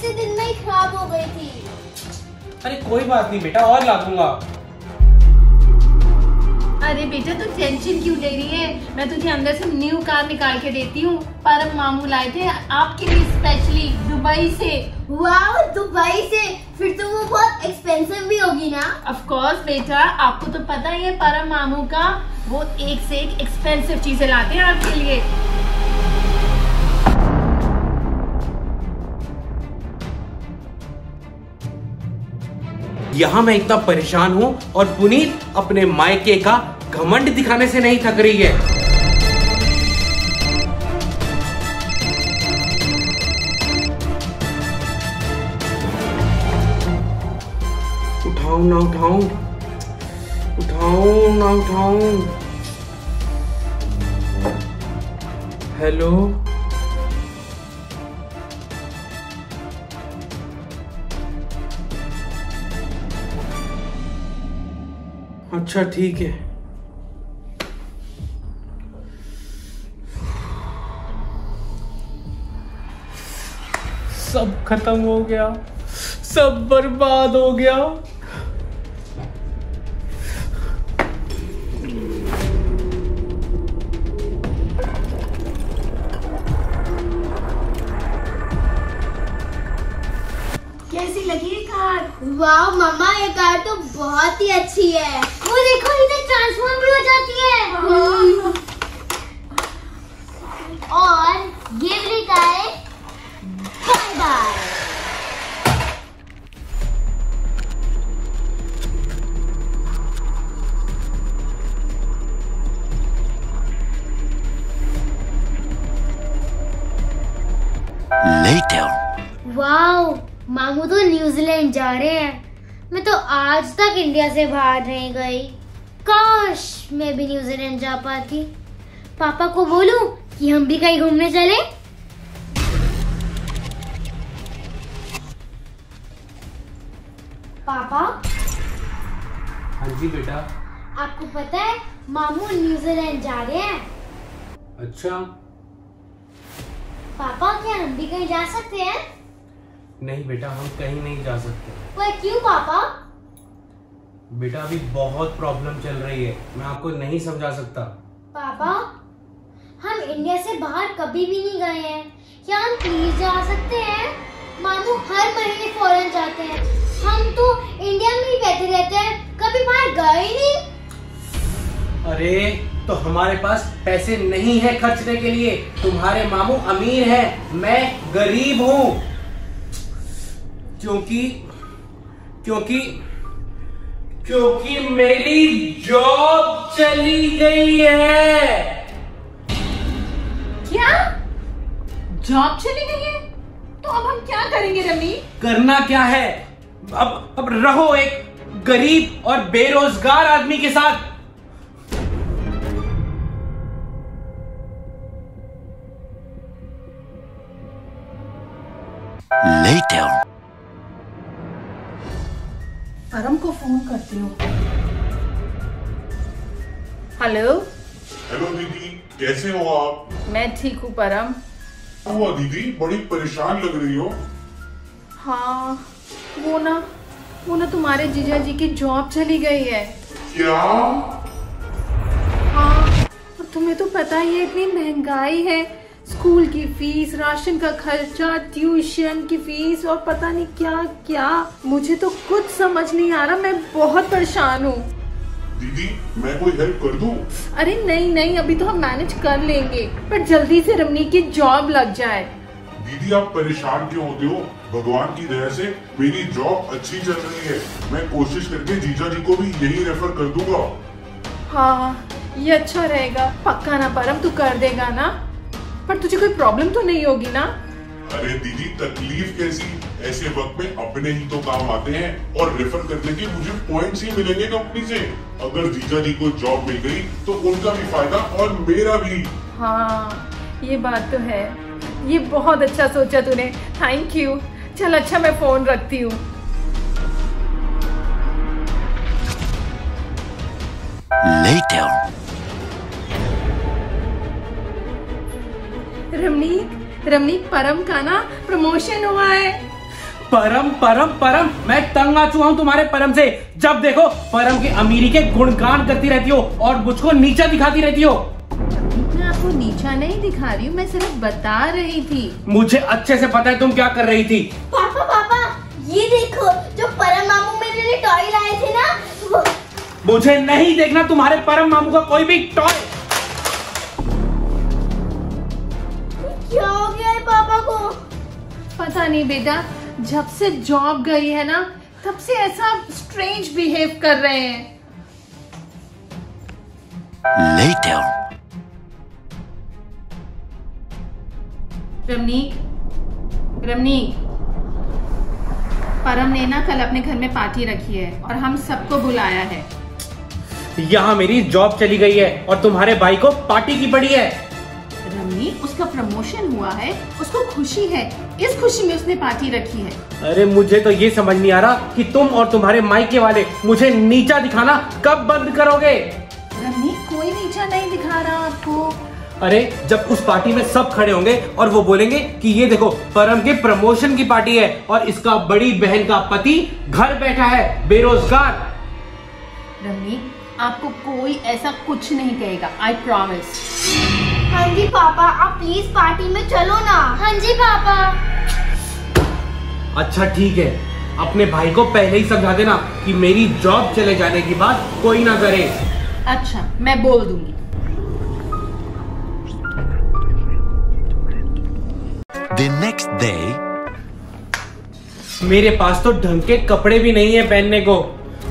से दिन में ही खराब हो गई थी। अरे कोई बात नहीं बेटा, और ला दूंगा। अरे बेटा तुम टेंशन क्यों ले रही है, मैं तुझे अंदर से न्यू कार निकाल के देती हूँ। परम मामू लाए थे आपके लिए स्पेशली दुबई से। वाह दुबई से, फिर तो वो बहुत एक्सपेंसिव भी होगी ना। ऑफ कोर्स बेटा, आपको तो पता ही है परम मामू का, वो एक से एक एक्सपेंसिव चीजें लाते हैं आपके लिए। यहाँ मैं इतना परेशान हूँ और पुनीत अपने मायके का घमंड दिखाने से नहीं थक रही है। उठाऊं ना उठाऊं, उठाऊं ना उठाऊं। हेलो, अच्छा ठीक है। सब खत्म हो गया, सब बर्बाद हो गया। कैसी लगी ये कार? वाह मामा, ये कार तो बहुत ही अच्छी है। वो देखो इधर ट्रांसफॉर्म भी हो जाती है। और ये वाली कार बाय बाय। वाह मामू तो न्यूजीलैंड जा रहे हैं, मैं तो आज तक इंडिया से बाहर नहीं गई। काश मैं भी न्यूजीलैंड जा पाती। पापा को बोलूं कि हम भी कहीं घूमने चले। पापा। हाँ जी बेटा। आपको पता है मामू न्यूजीलैंड जा रहे हैं। अच्छा पापा, क्या हम भी कहीं जा सकते हैं? नहीं बेटा, हम कहीं नहीं जा सकते। पर क्यों पापा? बेटा अभी बहुत प्रॉब्लम चल रही है, मैं आपको नहीं समझा सकता। पापा हम इंडिया से बाहर कभी भी नहीं गए हैं, क्या हम प्लीज जा सकते हैं? मामू हर महीने फॉरेन जाते हैं, हम तो इंडिया में ही बैठे रहते हैं, कभी बाहर गए ही नहीं। अरे तो हमारे पास पैसे नहीं है खर्चने के लिए। तुम्हारे मामू अमीर है, मैं गरीब हूँ। क्योंकि क्योंकि मेरी जॉब चली गई है। क्या जॉब चली गई है? तो अब हम क्या करेंगे रमी? करना क्या है, अब रहो एक गरीब और बेरोजगार आदमी के साथ। Later. परम को फोन करती हूँ। हेलो। हेलो दीदी, कैसे हो आप? मैं ठीक हूँ परम। हुआ दीदी, बड़ी परेशान लग रही हो। हाँ वो ना तुम्हारे जीजा जी की जॉब चली गई है। क्या? हाँ तुम्हें तो पता ही है इतनी महंगाई है, स्कूल की फीस, राशन का खर्चा, ट्यूशन की फीस और पता नहीं क्या क्या। मुझे तो कुछ समझ नहीं आ रहा, मैं बहुत परेशान हूँ। दीदी मैं कोई हेल्प कर दूँ? अरे नहीं, अभी तो हम मैनेज कर लेंगे, पर जल्दी से रमणीक की जॉब लग जाए। दीदी आप परेशान क्यों होते हो? भगवान की दया से मेरी जॉब अच्छी चल रही है, मैं कोशिश करके जीजा जी को भी यही रेफर कर दूंगा। हाँ ये अच्छा रहेगा, पक्का ना परम, तू कर देगा ना? पर तुझे कोई प्रॉब्लम तो नहीं होगी ना? अरे दीदी तकलीफ कैसी, ऐसे वक्त में अपने ही तो काम आते हैं और रेफर करने के मुझे पॉइंट्स ही मिलेंगे कंपनी से। अगर जीजा जी को जॉब मिल गई तो उनका भी फायदा और मेरा भी। हाँ ये बात तो है, ये बहुत अच्छा सोचा तूने, थैंक यू। चल अच्छा मैं फोन रखती हूँ। रमणीक, परम का ना प्रमोशन हुआ है। परम परम परम, मैं तंग आ चुका हूँ तुम्हारे परम से। जब देखो परम के अमीरी के गुणगान करती रहती हो और मुझको नीचा दिखाती रहती हो। मैं आपको नीचा नहीं दिखा रही हूँ, मैं सिर्फ बता रही थी। मुझे अच्छे से पता है तुम क्या कर रही थी। पापा पापा ये देखो, जो परम मामू मेरे लिए टॉय लाए थे ना वो। मुझे नहीं देखना तुम्हारे परम मामू का कोई भी टॉय। क्या हो गया है पापा को? पता नहीं बेटा, जब से जॉब गई है ना तब से ऐसा स्ट्रेंज बिहेव कर रहे हैं। रमनीक, रमनीक, परम ने ना कल अपने घर में पार्टी रखी है और हम सबको बुलाया है। यहाँ मेरी जॉब चली गई है और तुम्हारे भाई को पार्टी की पड़ी है। रमनीक, उसका प्रमोशन हुआ है, उसको खुशी है, इस खुशी में उसने पार्टी रखी है। अरे मुझे तो ये समझ नहीं आ रहा कि तुम और तुम्हारे मायके वाले मुझे नीचा दिखाना कब बंद करोगे। रमनीक, कोई नीचा नहीं दिखा रहा आपको। अरे जब उस पार्टी में सब खड़े होंगे और वो बोलेंगे कि ये देखो परम के प्रमोशन की पार्टी है और इसका बड़ी बहन का पति घर बैठा है बेरोजगार। रमनीक, आपको कोई ऐसा कुछ नहीं कहेगा, आई प्रॉमिस। हाँ जी पापा, आप प्लीज पार्टी में चलो ना। हाँ जी पापा। अच्छा ठीक है, अपने भाई को पहले ही समझा देना कि मेरी जॉब चले जाने की बात कोई ना करे। अच्छा, मैं बोल दूंगी। The next day, मेरे पास तो ढंग के कपड़े भी नहीं है पहनने को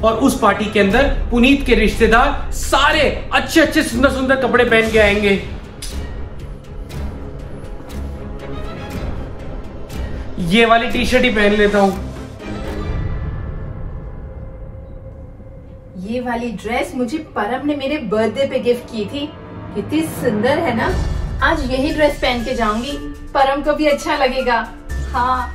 और उस पार्टी के अंदर पुनीत के रिश्तेदार सारे अच्छे अच्छे सुंदर सुंदर कपड़े पहन के आएंगे। ये वाली टी शर्ट ही पहन लेता हूँ। ये वाली ड्रेस मुझे परम ने मेरे बर्थडे पे गिफ्ट की थी, कितनी सुंदर है ना। आज यही ड्रेस पहन के जाऊंगी, परम को भी अच्छा लगेगा। हाँ।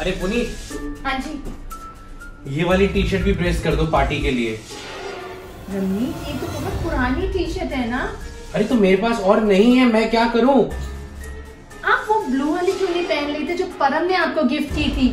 अरे पुनीत। हाँ जी। ये वाली टी शर्ट भी प्रेस कर दो पार्टी के लिए। रमनीक, ये तो बहुत पुरानी टी शर्ट है ना। अरे तो मेरे पास और नहीं है, मैं क्या करूं? आप वो ब्लू वाली क्यों नहीं पहन लेते जो परम ने आपको गिफ्ट की थी?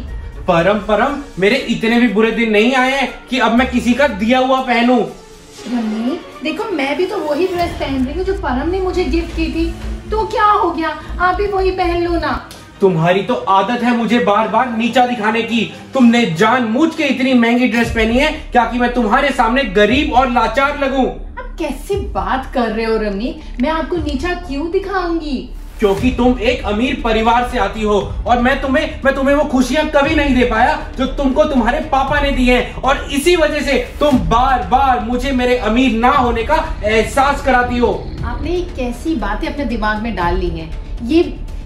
परम परम, मेरे इतने भी बुरे दिन नहीं आए हैं कि अब मैं किसी का दिया हुआ पहनूं। रमनीक, देखो मैं भी तो वही ड्रेस पहन रही हूँ जो परम ने मुझे गिफ्ट की थी, तो क्या हो गया, आप भी वही पहन लो ना। तुम्हारी तो आदत है मुझे बार बार नीचा दिखाने की। तुमने जानबूझ के इतनी महंगी ड्रेस पहनी है क्या कि मैं तुम्हारे सामने गरीब और लाचार लगूं। आप कैसी बात कर रहे हो रमनीक, मैं आपको नीचा क्यों दिखाऊंगी? क्योंकि तुम एक अमीर परिवार से आती हो और मैं तुम्हें वो खुशियां कभी नहीं दे पाया जो तुमको तुम्हारे पापा ने दी हैं और इसी वजह से तुम बार बार मुझे मेरे अमीर ना होने का एहसास कराती हो। आपने कैसी बातें अपने दिमाग में डाल ली हैं?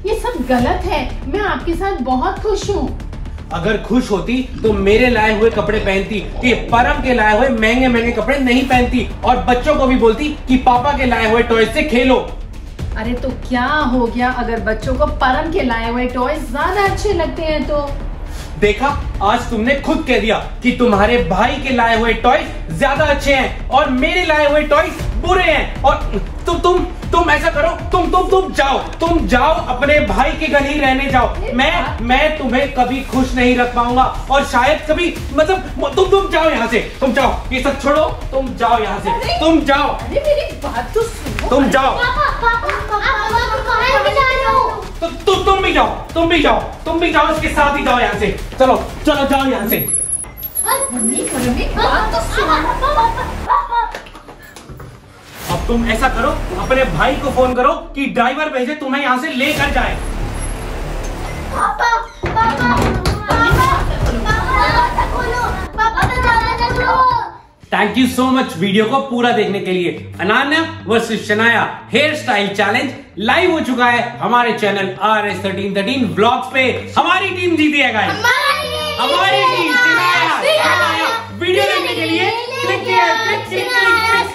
ये सब गलत है। मैं आपके साथ बहुत खुश हूँ। अगर खुश होती तो मेरे लाए हुए कपड़े पहनती, कि परम के लाए हुए महंगे महंगे कपड़े नहीं पहनती और बच्चों को भी बोलती कि पापा के लाए हुए टॉयज से खेलो। अरे तो क्या हो गया अगर बच्चों को परम के लाए हुए टॉय ज्यादा अच्छे लगते हैं तो? देखा, आज तुमने खुद कह दिया कि तुम्हारे भाई के लाए हुए टॉय ज्यादा अच्छे हैं और मेरे लाए हुए टॉय बुरे हैं। और तुम ऐसा करो, तुम जाओ अपने भाई के गली रहने जाओ। मैं तुम्हें कभी खुश नहीं रख पाऊंगा और शायद कभी, मतलब तुम जाओ यहाँ से, तुम जाओ, ये सब छोड़ो, तुम जाओ यहाँ से, तुम जाओ। अरे मेरी बात तो सुनो, तुम जाओ। तुम भी जाओ, इसके साथ ही जाओ यहाँ से, चलो जाओ यहाँ से। अब तुम ऐसा करो, अपने भाई को फोन करो कि ड्राइवर भेजे तुम्हें यहाँ से लेकर जाए। Thank you so much video को पूरा देखने के लिए। Ananya versus Shanaya hair style challenge live हो चुका है हमारे चैनल RS 1313 ब्लॉग पे। हमारी टीम जीती है गाइस, हमारी टीम। वीडियो देखने के लिए क्लिक किया।